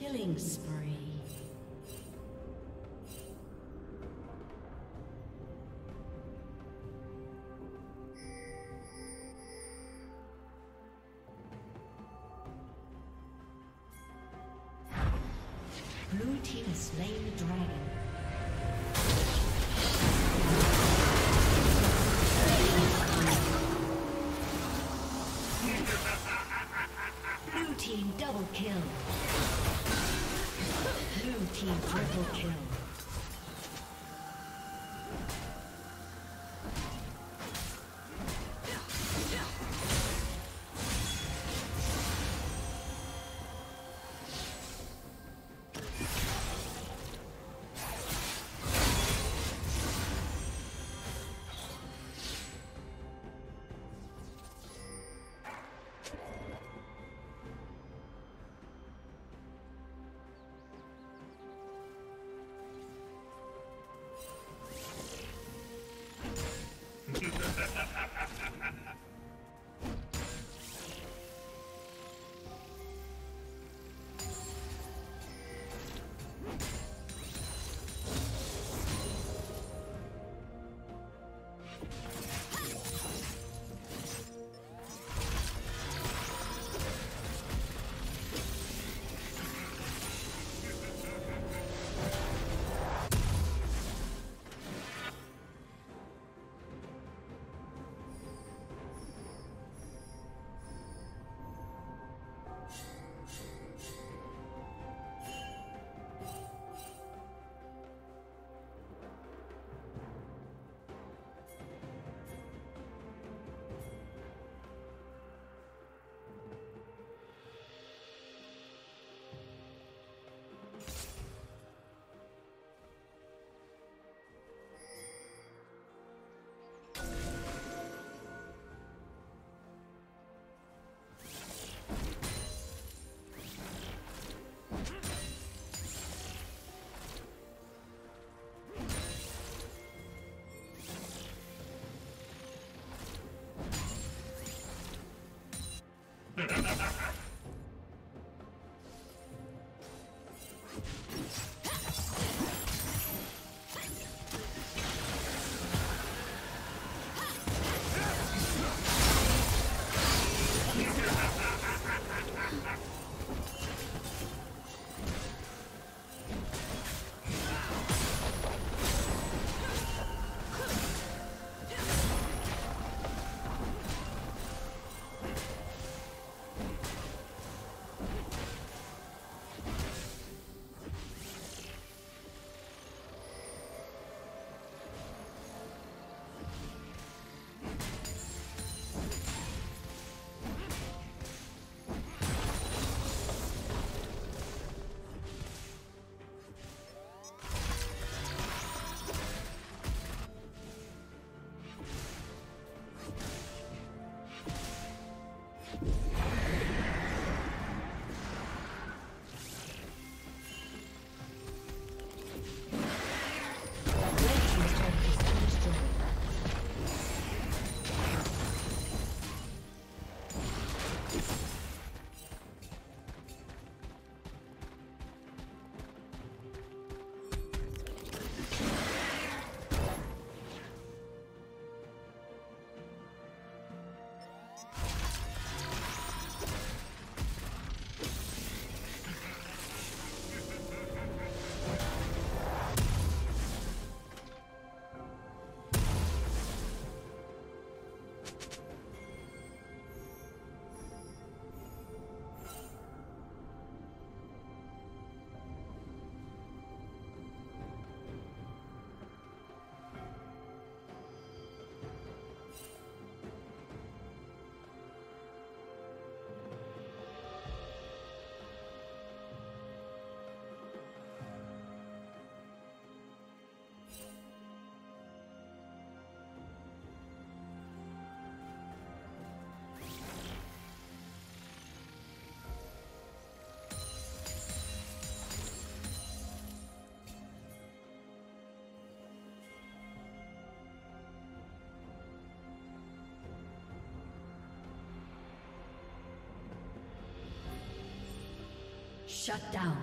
Killing spree. has slain the dragon. Blue team double kill. Blue team triple kill. Shut down.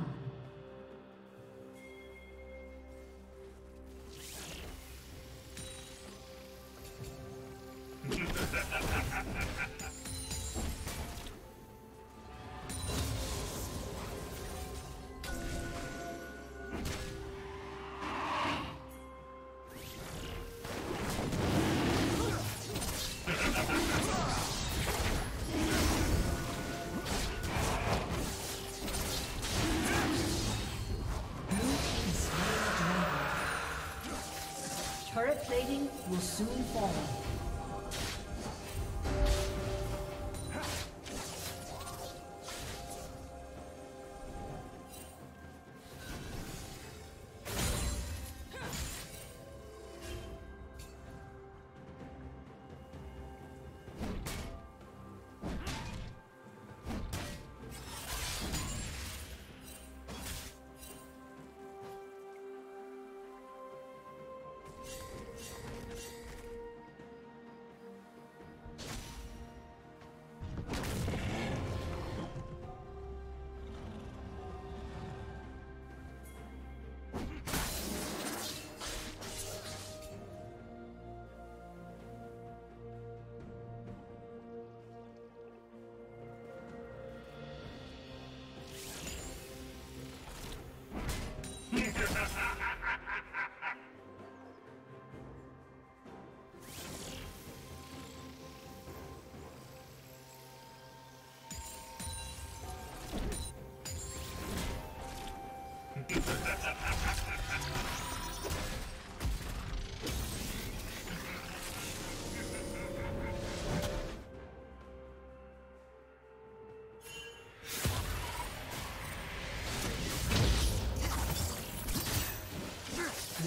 Turret plating will soon fall.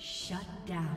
Shut down.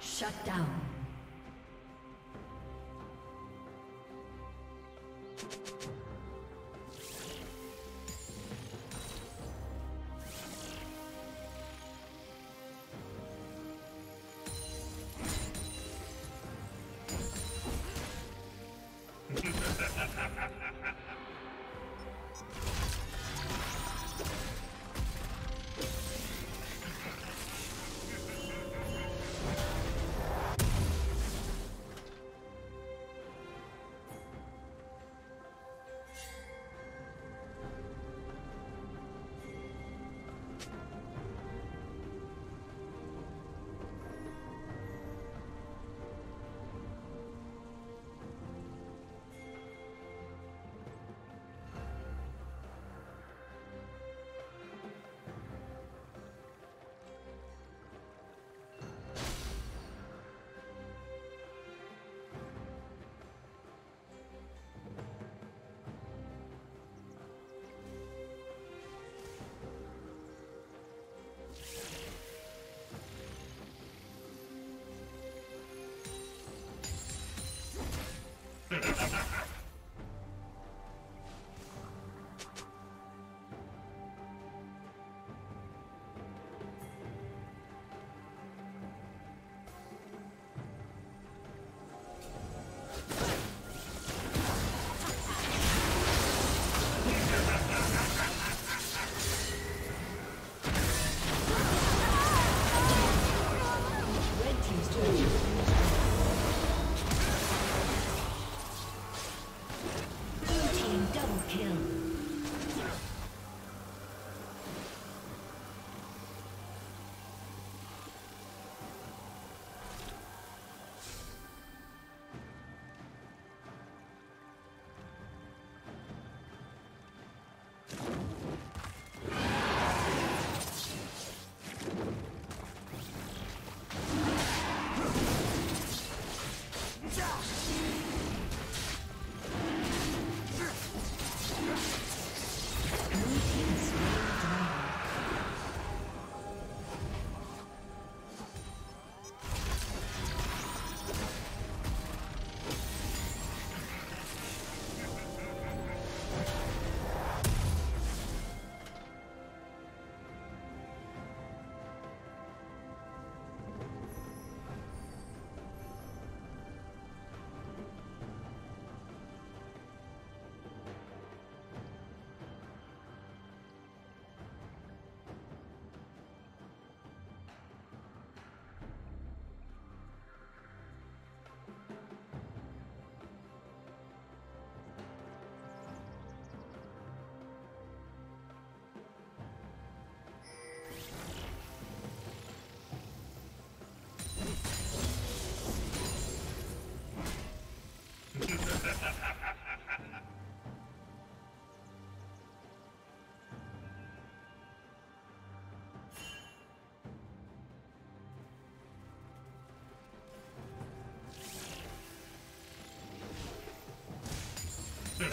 Shut down. Red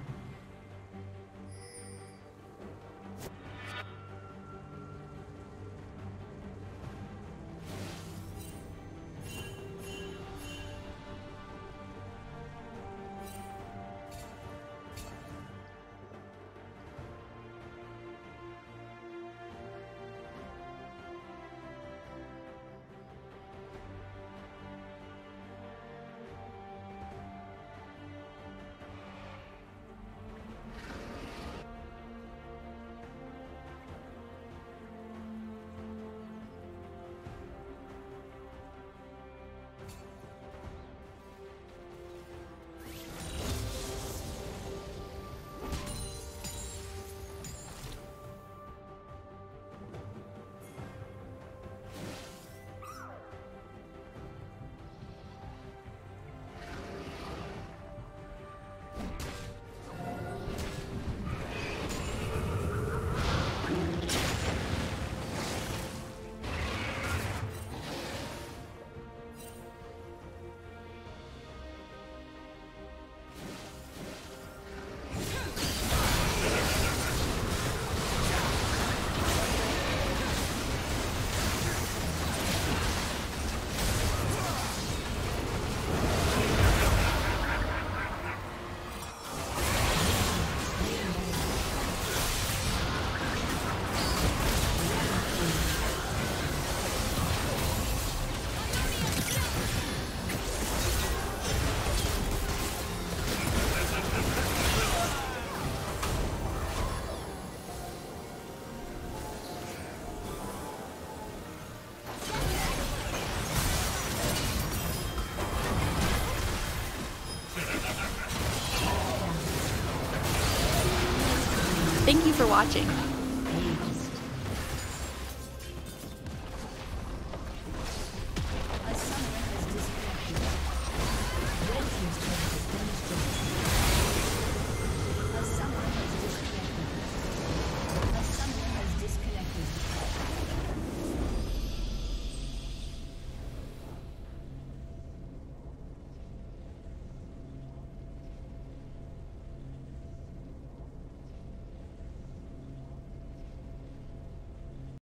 Thank you for watching.